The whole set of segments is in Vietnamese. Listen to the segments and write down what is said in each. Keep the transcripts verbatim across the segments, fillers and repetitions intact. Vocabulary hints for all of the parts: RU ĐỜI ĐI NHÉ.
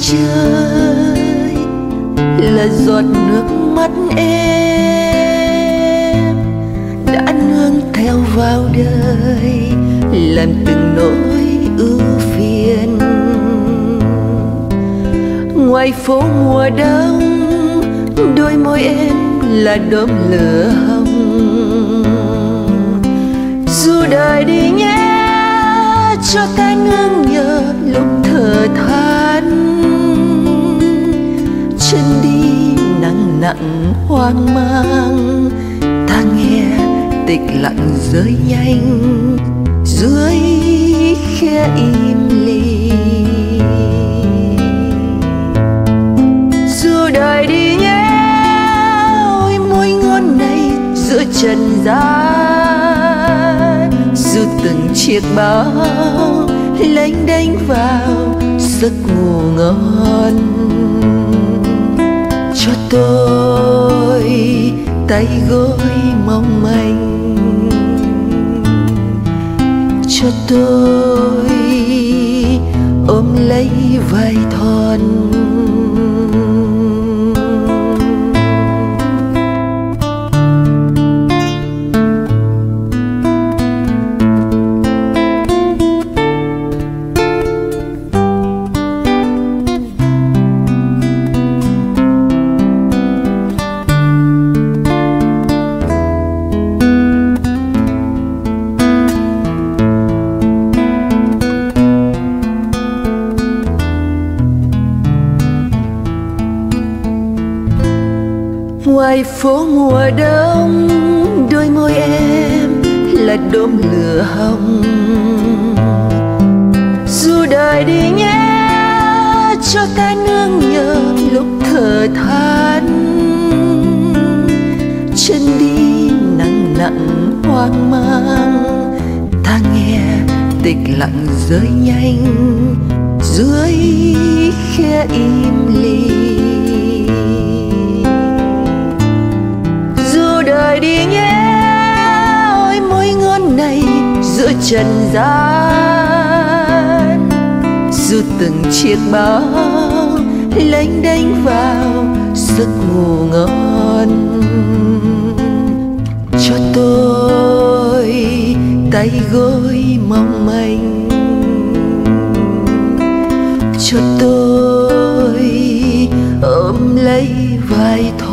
chơi là giọt nước mắt em đã nương theo vào đời, làm từng nỗi ưu phiền. Ngoài phố mùa đông, đôi môi em là đốm lửa hồng. Ru đời đi nhé, cho ta nương nhờ lúc thở than. Chân đi nặng nặng hoang mang, ta nghe tịch lặng rơi nhanh dưới khe im lì. Ru đời đi nhé, ôi môi ngôn này giữa trần gian. Ru từng chiếc bao lênh đênh vào giấc ngủ ngon, cho tôi tay gối mong manh, cho tôi ôm lấy vai thon. Ngoài phố mùa đông, đôi môi em là đốm lửa hồng. Ru đời đi nhé, cho ta nương nhờ lúc thở than. Chân đi nặng nặng hoang mang, ta nghe tịch lặng rơi nhanh dưới khe im lì. Ru đời đi nhé, ôi môi ngôn này giữa trần gian. Ru từng chiếc bao lênh đênh vào giấc ngủ ngon, cho tôi tay gối mong manh, cho tôi ôm lấy vai thôi.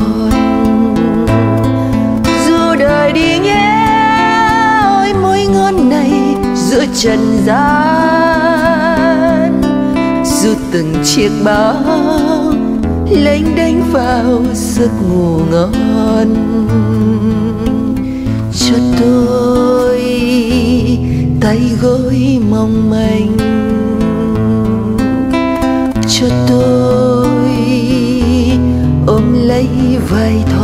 Giữa trần gian, ru từng chiếc bao lênh đênh vào giấc ngủ ngon, cho tôi tay gối mong manh, cho tôi ôm lấy vai.